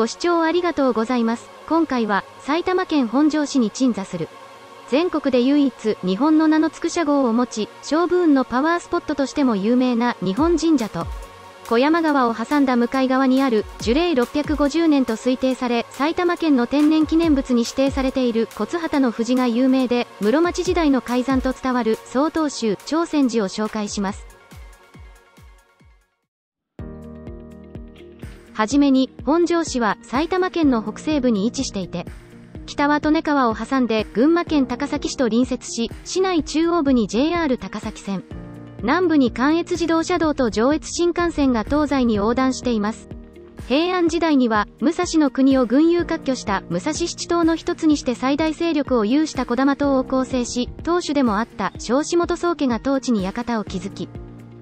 ご視聴ありがとうございます。今回は埼玉県本庄市に鎮座する全国で唯一日本の名の付く社号を持ち、勝負運のパワースポットとしても有名な日本神社と、小山川を挟んだ向かい側にある樹齢650年と推定され、埼玉県の天然記念物に指定されている骨畑の藤が有名で、室町時代の開山と伝わる曹洞宗長泉寺を紹介します。はじめに、本庄市は埼玉県の北西部に位置していて、北は利根川を挟んで群馬県高崎市と隣接し、市内中央部に JR 高崎線、南部に関越自動車道と上越新幹線が東西に横断しています。平安時代には武蔵の国を群雄割拠した武蔵七島の一つにして最大勢力を有した児玉党を構成し、当主でもあった尚氏元宗家が当地に館を築き、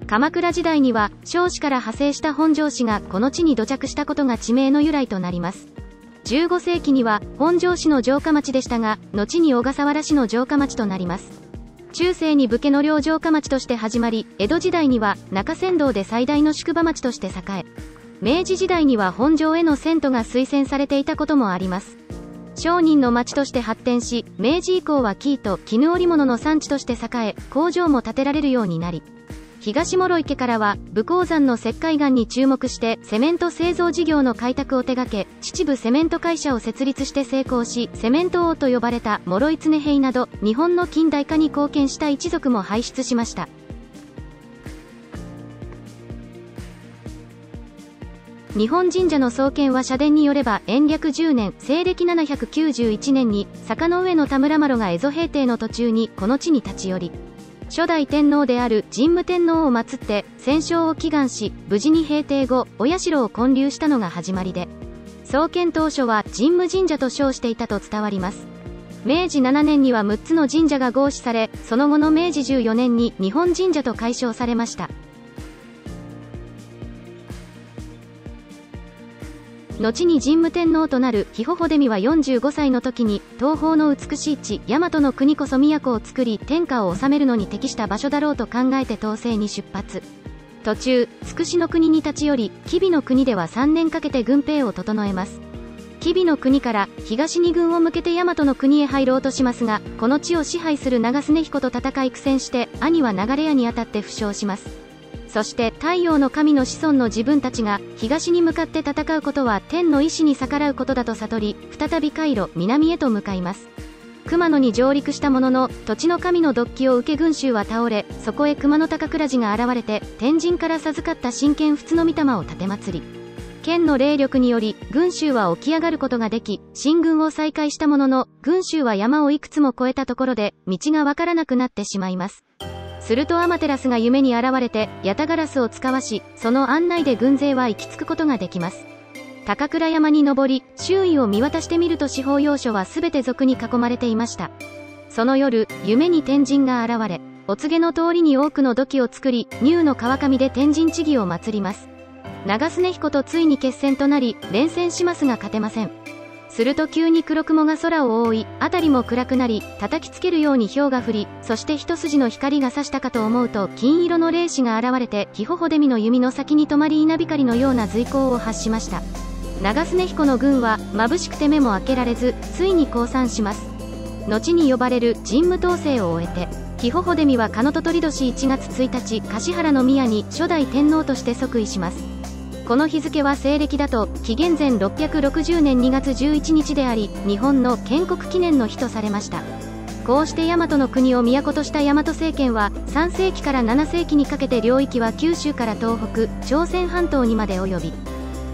鎌倉時代には尚氏から派生した本庄氏がこの地に土着したことが地名の由来となります。15世紀には本庄市の城下町でしたが、後に小笠原市の城下町となります。中世に武家の領城下町として始まり、江戸時代には中山道で最大の宿場町として栄え、明治時代には本庄への遷都が推薦されていたこともあります。商人の町として発展し、明治以降は生糸、絹織物の産地として栄え、工場も建てられるようになり、東諸池からは武甲山の石灰岩に注目してセメント製造事業の開拓を手掛け、秩父セメント会社を設立して成功し、セメント王と呼ばれた諸井常平など日本の近代化に貢献した一族も輩出しました。日本神社の創建は社殿によれば延暦10年西暦791年に坂の上の田村麻呂が蝦夷平定の途中にこの地に立ち寄り、初代天皇である神武天皇を祀って戦勝を祈願し、無事に平定後お社を建立したのが始まりで、創建当初は神武神社と称していたと伝わります。明治7年には6つの神社が合祀され、その後の明治14年に日本神社と改称されました。後に神武天皇となる肥後秀実は45歳の時に、東方の美しい地大和の国こそ都を作り天下を治めるのに適した場所だろうと考えて東征に出発。途中筑紫の国に立ち寄り、吉備の国では3年かけて軍兵を整えます。吉備の国から東に軍を向けて大和の国へ入ろうとしますが、この地を支配する長常彦と戦い苦戦して、兄は流れ矢に当たって負傷します。そして太陽の神の子孫の自分たちが東に向かって戦うことは天の意志に逆らうことだと悟り、再び海路南へと向かいます。熊野に上陸したものの、土地の神の毒気を受け群衆は倒れ、そこへ熊野高倉寺が現れて天神から授かった神剣仏の御霊を奉り、剣の霊力により群衆は起き上がることができ、進軍を再開したものの、群衆は山をいくつも越えたところで道がわからなくなってしまいます。するとアマテラスが夢に現れてヤタガラスを使わし、その案内で軍勢は行き着くことができます。高倉山に登り周囲を見渡してみると、四方要所は全て賊に囲まれていました。その夜夢に天神が現れ、お告げの通りに多くの土器を作り、乳の川上で天神地義を祀ります。長常彦とついに決戦となり連戦しますが勝てません。すると急に黒雲が空を覆い、辺りも暗くなり、叩きつけるように雹が降り、そして一筋の光が差したかと思うと金色の霊子が現れて、肥後秀実の弓の先に止まり稲光のような随光を発しました。長常彦の軍は眩しくて目も開けられず、ついに降参します。後に呼ばれる神武統制を終えて、肥後秀実はかのととり年1月1日橿原宮に初代天皇として即位します。この日付は西暦だと紀元前660年2月11日であり、日本の建国記念の日とされました。こうして大和の国を都とした大和政権は3世紀から7世紀にかけて領域は九州から東北、朝鮮半島にまで及び、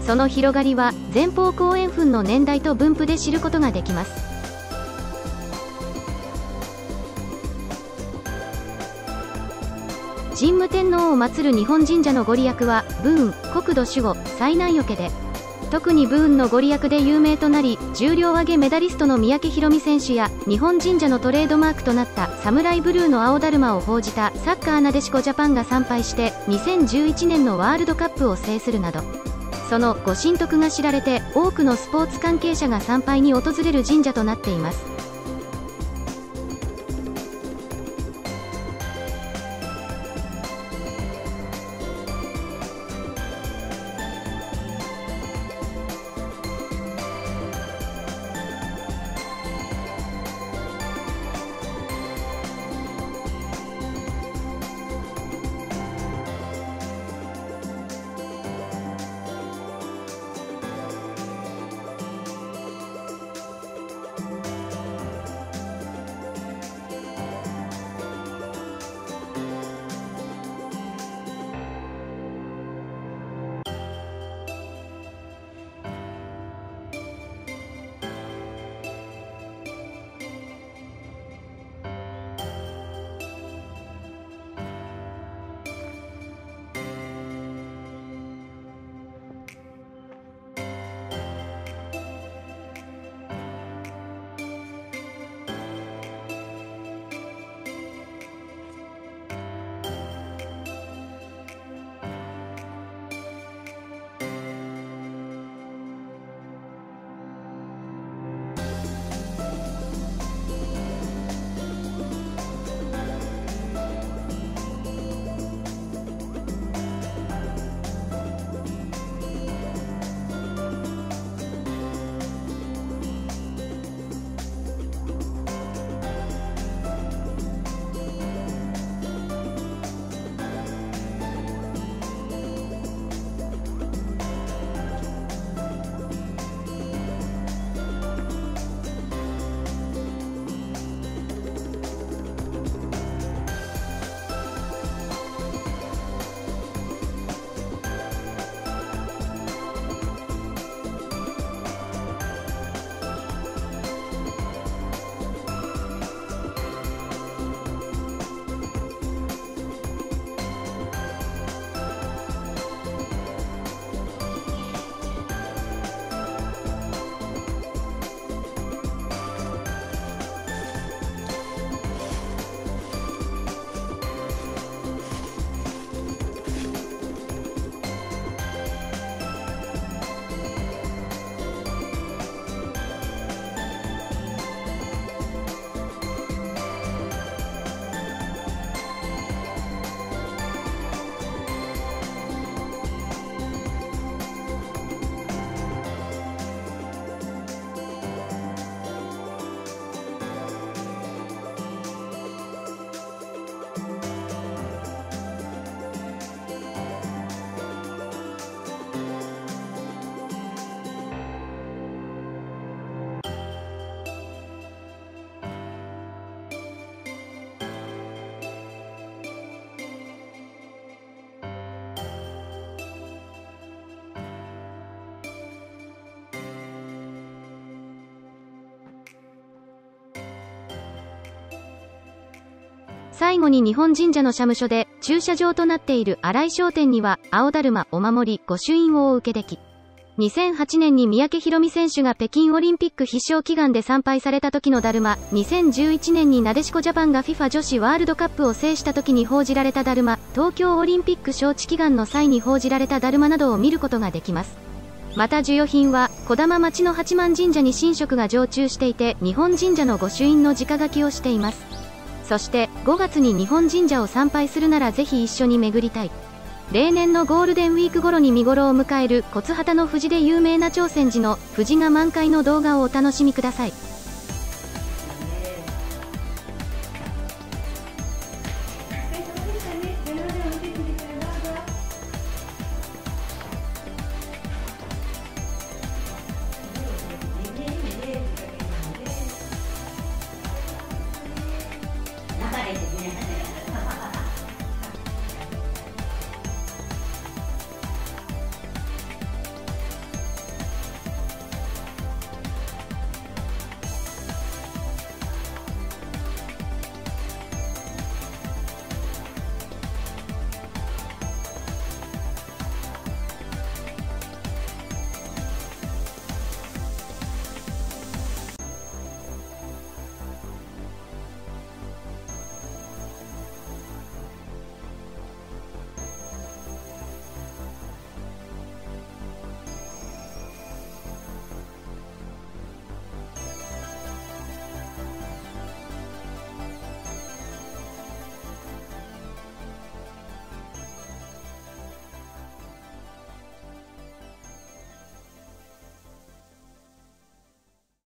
その広がりは前方後円墳の年代と分布で知ることができます。神武天皇を祀る日本神社の御利益は武運、国土守護、災難除けで、特に武運の御利益で有名となり、重量挙げメダリストの三宅宏実選手や日本神社のトレードマークとなったサムライブルーの青だるまを報じたサッカーなでしこジャパンが参拝して2011年のワールドカップを制するなど、そのご神徳が知られて多くのスポーツ関係者が参拝に訪れる神社となっています。最後に日本神社の社務所で駐車場となっている新井商店には青だるまお守り御朱印をお受けでき、2008年に三宅宏実選手が北京オリンピック必勝祈願で参拝された時のだるま、2011年になでしこジャパンが FIFA 女子ワールドカップを制した時に報じられただるま、東京オリンピック招致祈願の際に報じられただるまなどを見ることができます。また授与品は、児玉町の八幡神社に神職が常駐していて、日本神社の御朱印の直書きをしています。そして、5月に日本神社を参拝するならぜひ一緒に巡りたい。例年のゴールデンウィーク頃に見頃を迎える骨旗の藤で有名な長泉寺の藤が満開の動画をお楽しみください。